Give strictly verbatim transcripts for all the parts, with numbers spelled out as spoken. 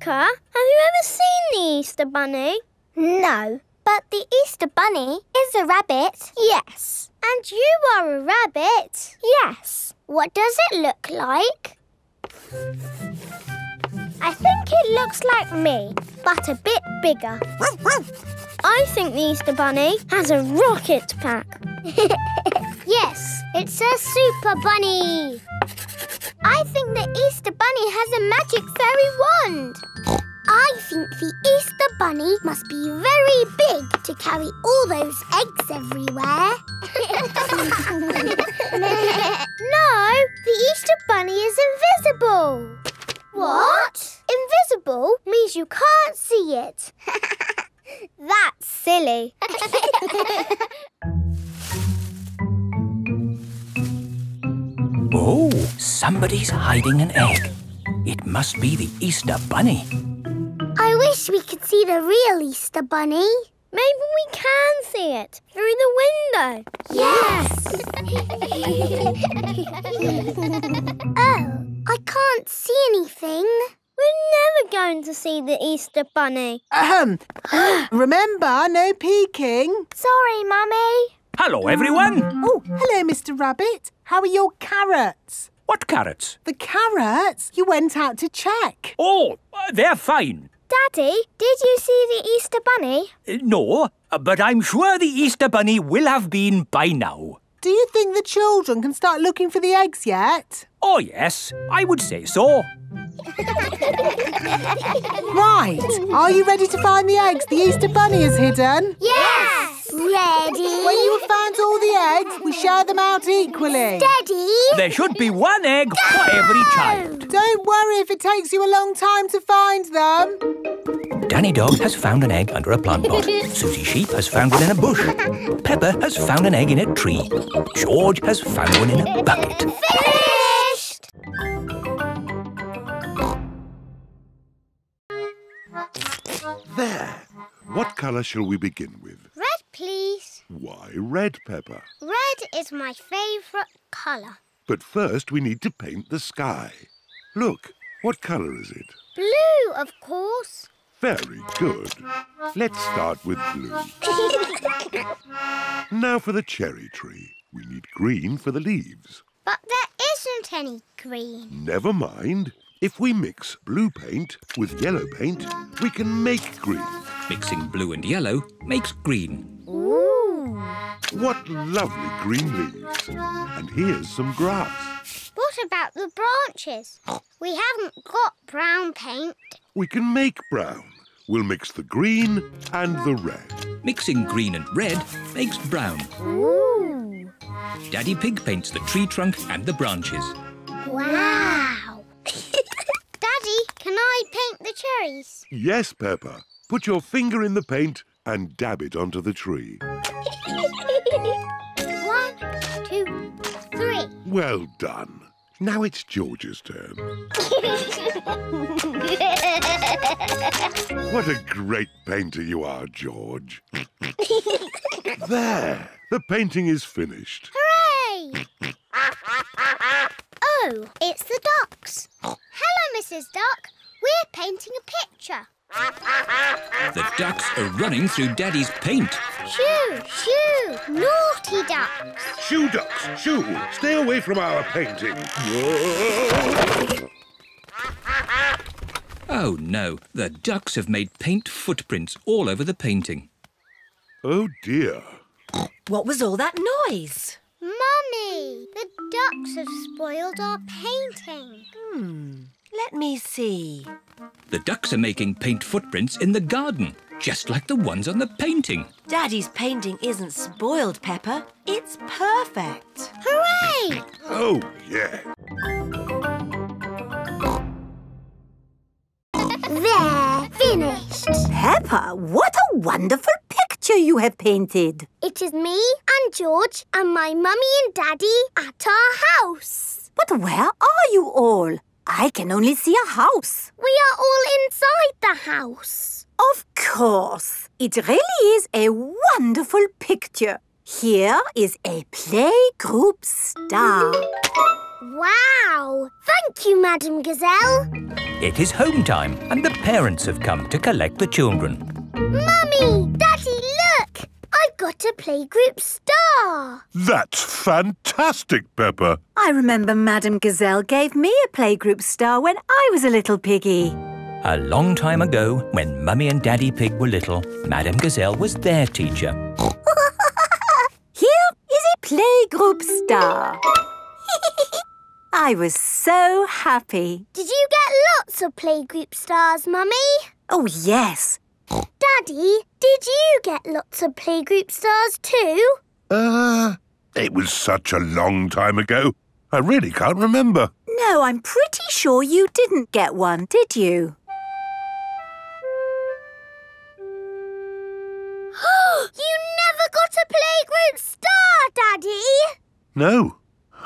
Peppa, have you ever seen the Easter Bunny? No, but the Easter Bunny is a rabbit. Yes. And you are a rabbit. Yes. What does it look like? I think it looks like me, but a bit bigger. I think the Easter Bunny has a rocket pack. Yes, it's a super bunny. I think the Easter Bunny has a magic fairy wand. I think the Easter Bunny must be very big to carry all those eggs everywhere. No, the Easter Bunny is invisible. What? Invisible means you can't see it. That's silly. Oh, somebody's hiding an egg. It must be the Easter Bunny. I wish we could see the real Easter Bunny. Maybe we can see it through the window. Yes! Oh, I can't see anything. We're never going to see the Easter Bunny. Ahem. Remember, no peeking. Sorry, Mummy. Hello, everyone. Oh, hello, Mister Rabbit. How are your carrots? What carrots? The carrots you went out to check. Oh, they're fine. Daddy, did you see the Easter Bunny? Uh, no, but I'm sure the Easter Bunny will have been by now. Do you think the children can start looking for the eggs yet? Oh, yes. I would say so. Right. Are you ready to find the eggs the Easter Bunny has hidden? Yes! Ready? When you have found all the eggs, we share them out equally. Steady! There should be one egg Go! for every child. Don't worry if it takes you a long time to find them. Danny Dog has found an egg under a plant pot. Susie Sheep has found one in a bush. Peppa has found an egg in a tree. George has found one in a bucket. Finished! There. What colour shall we begin with? Red, please. Why red, Peppa? Red is my favourite colour. But first we need to paint the sky. Look, what colour is it? Blue, of course. Very good. Let's start with blue. Now for the cherry tree. We need green for the leaves. But there isn't any green. Never mind. If we mix blue paint with yellow paint, we can make green. Mixing blue and yellow makes green. Ooh! What lovely green leaves. And here's some grass. What about the branches? We haven't got brown paint. We can make brown. We'll mix the green and the red. Mixing green and red makes brown. Ooh! Daddy Pig paints the tree trunk and the branches. Wow! Daddy, can I paint the cherries? Yes, Peppa. Put your finger in the paint and dab it onto the tree. One, two, three. Well done. Now it's George's turn. What a great painter you are, George. There. The painting is finished. Hooray! Oh, it's the ducks. Hello, Missus Duck. We're painting a picture. The ducks are running through Daddy's paint. Shoo, shoo, naughty ducks. Shoo, ducks, shoo. Stay away from our painting. Whoa. Oh, no. The ducks have made paint footprints all over the painting. Oh, dear. What was all that noise? Mummy, the ducks have spoiled our painting. Hmm, let me see. The ducks are making paint footprints in the garden, just like the ones on the painting. Daddy's painting isn't spoiled, Peppa. It's perfect. Hooray! Oh, yeah. There, finished. Peppa, what a wonderful picture you have painted. It is me and George and my mummy and daddy at our house. But where are you all? I can only see a house. We are all inside the house. Of course. It really is a wonderful picture. Here is a playgroup star. Wow! Thank you, Madam Gazelle. It is home time and the parents have come to collect the children. Mummy! Daddy, look! I've got a playgroup star! That's fantastic, Peppa! I remember Madame Gazelle gave me a playgroup star when I was a little piggy. A long time ago, when Mummy and Daddy Pig were little, Madame Gazelle was their teacher. Here is a playgroup star. I was so happy. Did you get lots of playgroup stars, Mummy? Oh, yes. Daddy, did you get lots of playgroup stars too? Uh, it was such a long time ago. I really can't remember. No, I'm pretty sure you didn't get one, did you? You never got a playgroup star, Daddy! No,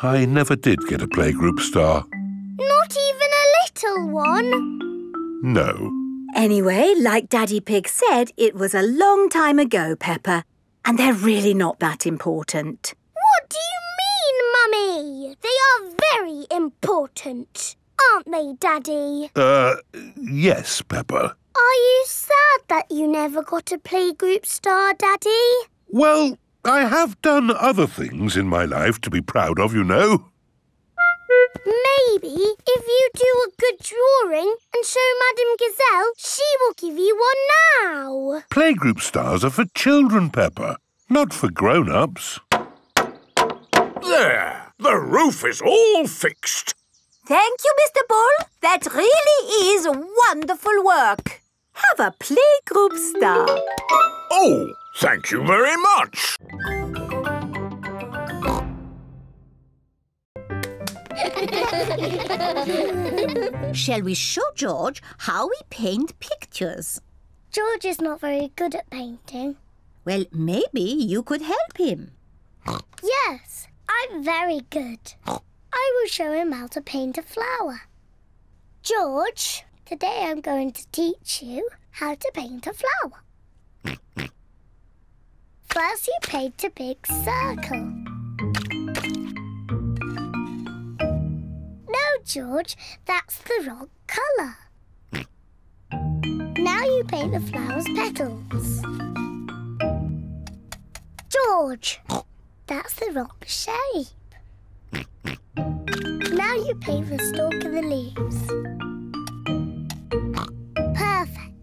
I never did get a playgroup star. Not even a little one? No. Anyway, like Daddy Pig said, it was a long time ago, Peppa, and they're really not that important. What do you mean, Mummy? They are very important, aren't they, Daddy? Uh, yes, Peppa. Are you sad that you never got a playgroup star, Daddy? Well, I have done other things in my life to be proud of, you know. Maybe if you do a good drawing and show Madame Gazelle, she will give you one now. Playgroup stars are for children, Peppa, not for grown-ups. There! The roof is all fixed. Thank you, Mister Ball. That really is wonderful work. Have a playgroup star. Oh, thank you very much. Shall we show George how we paint pictures? George is not very good at painting. Well, maybe you could help him. Yes, I'm very good. I will show him how to paint a flower. George, today I'm going to teach you how to paint a flower. First, you paint a big circle. No, George, that's the wrong colour. Now you paint the flower's petals. George, that's the wrong shape. Now you paint the stalk and the leaves. Perfect.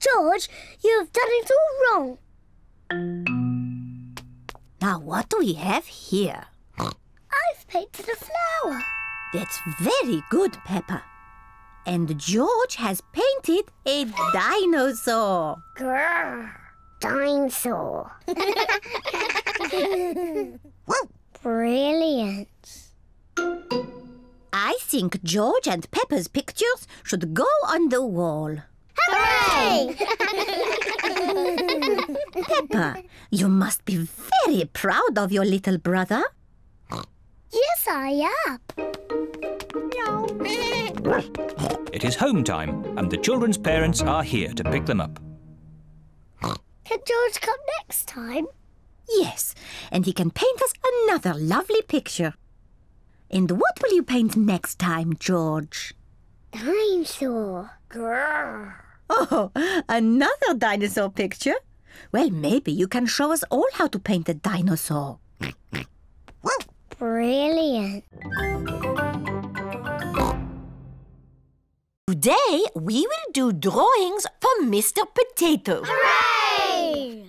George, you have done it all wrong. Now what do we have here? I've painted a flower. That's very good, Peppa. And George has painted a dinosaur. Grrr. Dinosaur. Brilliant. I think George and Peppa's pictures should go on the wall. Hooray! Peppa, you must be very proud of your little brother. Yes, I am. It is home time, and the children's parents are here to pick them up. Can George come next time? Yes, and he can paint us another lovely picture. And what will you paint next time, George? Dinosaur. Grrr. Oh, another dinosaur picture? Well, maybe you can show us all how to paint a dinosaur. Brilliant. Today, we will do drawings for Mister Potato. Hooray!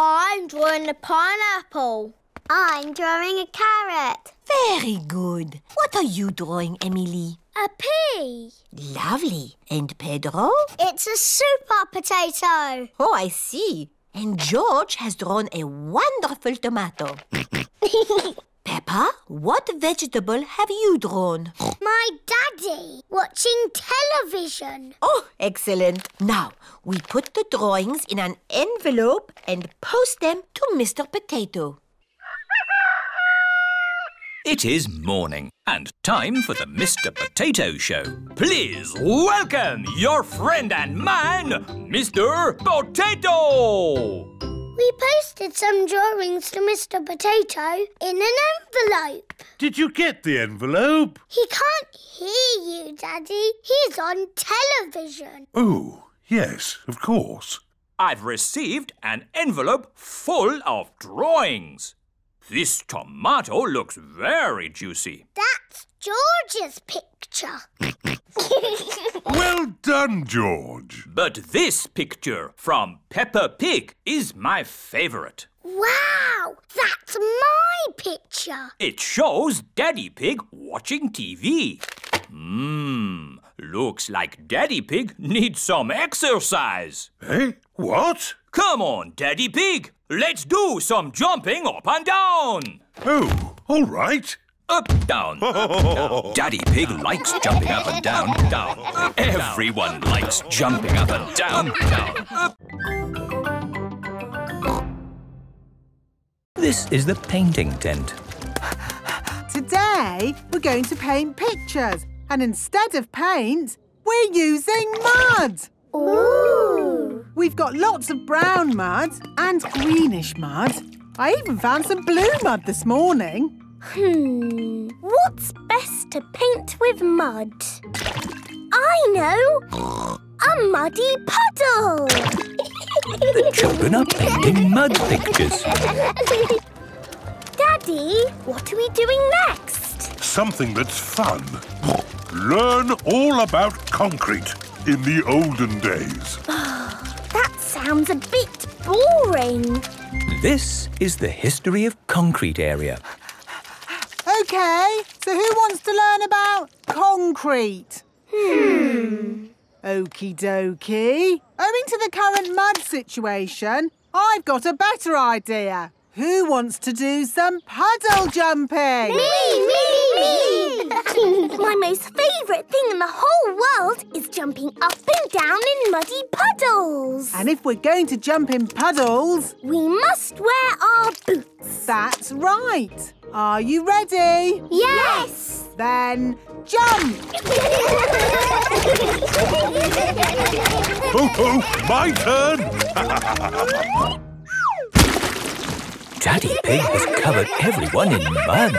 I'm drawing a pineapple. I'm drawing a carrot. Very good. What are you drawing, Emily? A pea. Lovely. And Pedro? It's a super potato. Oh, I see. And George has drawn a wonderful tomato. Peppa, what vegetable have you drawn? My daddy, watching television. Oh, excellent. Now, we put the drawings in an envelope and post them to Mister Potato. It is morning and time for the Mister Potato Show. Please welcome your friend and mine, Mister Potato! We posted some drawings to Mister Potato in an envelope. Did you get the envelope? He can't hear you, Daddy. He's on television. Oh, yes, of course. I've received an envelope full of drawings. This tomato looks very juicy. That's George's picture. Well done, George. But this picture from Peppa Pig is my favourite. Wow! That's my picture. It shows Daddy Pig watching T V. Mmm, looks like Daddy Pig needs some exercise. Eh? What? Come on, Daddy Pig. Let's do some jumping up and down. Oh, all right. Up, down, up, down. Daddy Pig likes jumping up and down, down. Up, Everyone down. likes jumping up and down, down. Up. This is the painting tent. Today, we're going to paint pictures. And instead of paint, we're using mud. Ooh! We've got lots of brown mud and greenish mud. I even found some blue mud this morning. Hmm, what's best to paint with mud? I know! A muddy puddle! The children are painting mud pictures. Daddy, what are we doing next? Something that's fun. Learn all about concrete in the olden days. That sounds a bit boring. This is the history of concrete area. OK, so who wants to learn about concrete? Hmm. Okie dokie. Owing to the current mud situation, I've got a better idea. Who wants to do some puddle jumping? Me, me, me! My most favourite thing in the whole world is jumping up and down in muddy puddles. And if we're going to jump in puddles, we must wear our boots. That's right. Are you ready? Yes! Then jump! Ho, ho! My turn! Daddy Pig has covered everyone in mud.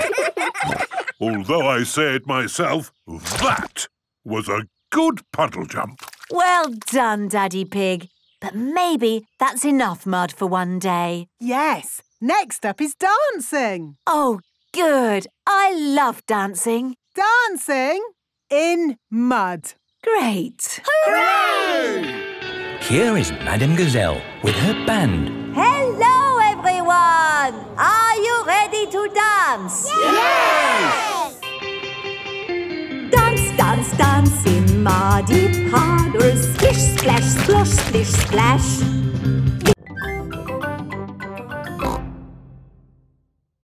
Although I say it myself, that was a good puddle jump. Well done, Daddy Pig. But maybe that's enough mud for one day. Yes. Next up is dancing. Oh, good. I love dancing. Dancing in mud. Great. Hooray! Here is Madame Gazelle with her band. Hello, everyone. Are you ready to dance? Yes! Yes! Dance, dance, dance in muddy puddles. Splish, splash, splosh, splish, splash.